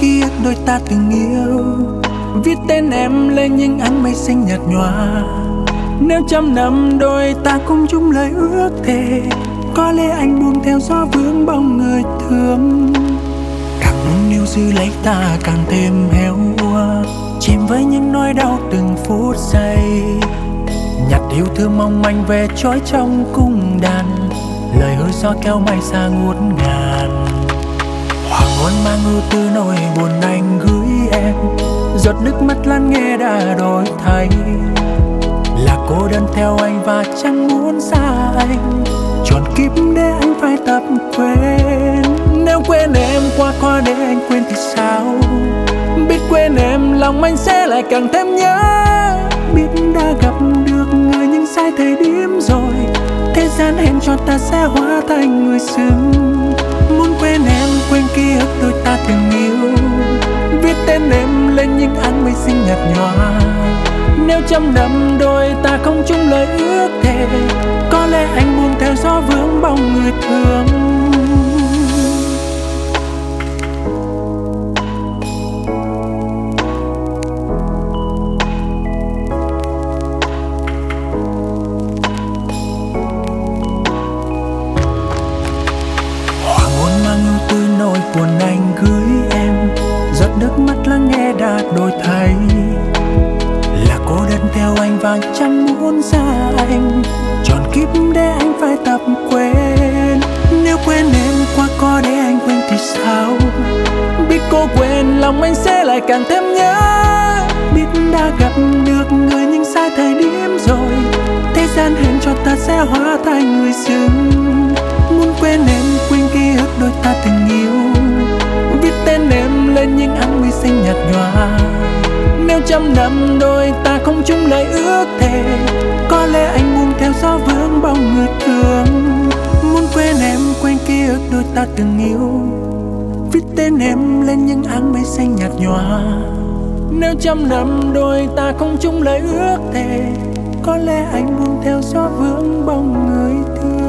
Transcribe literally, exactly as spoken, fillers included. kia đôi ta từng yêu, viết tên em lên những áng mây xanh nhạt nhòa. Nếu trăm năm đôi ta cũng chung lời ước thề, có lẽ anh buông theo gió vướng bóng người thương. Càng muốn níu giữ lấy ta càng thêm héo úa, chìm với những nỗi đau từng phút giây. Nhặt yêu thương mong manh về trói trong cung đàn, lời hứa gió kéo mây xa ngút ngàn. Hoàng hôn mang ưu tư nỗi buồn anh gửi em, giọt nước mắt lắng nghe đã đổi thay. Là cô đơn theo anh và chẳng muốn xa anh, trọn kiếp để anh phải tập quên. Nếu quên em qua qua để anh quên thì sao, biết quên em lòng anh sẽ lại càng thêm nhớ. Biết đã gặp được người nhưng sai thời điểm rồi, thế gian hẹn cho ta sẽ hóa thành người xứng. Muốn quên em quên ký ức đôi ta từng yêu, viết tên em lên những áng mây xinh nhạt nhòa. Nếu trăm năm đôi ta không chung lời ước thề, có lẽ anh buông theo gió vướng bóng người thương. Hoàng hôn mang ưu tư nỗi buồn anh gửi em, giọt nước mắt lắng nghe đã đổi thay. Cô đơn theo anh và chẳng muốn xa anh, trọn kiếp để anh phải tập quên. Nếu quên em qua có để anh quên thì sao, biết cô quên lòng anh sẽ lại càng thêm nhớ. Biết đã gặp được người nhưng sai thời điểm rồi, thế gian hẹn cho ta sẽ hóa thành người xứng. Muốn quên em quên ký ức đôi ta từng yêu, viết tên em lên những áng mây xanh nhạt nhòa. Nếu trăm năm đôi ta không chung lời ước thề, có lẽ anh buông theo gió vướng bóng người thương. Muốn quên em quên ký ức đôi ta từng yêu, viết tên em lên những áng mây xanh nhạt nhòa. Nếu trăm năm đôi ta không chung lời ước thề, có lẽ anh buông theo gió vướng bóng người thương.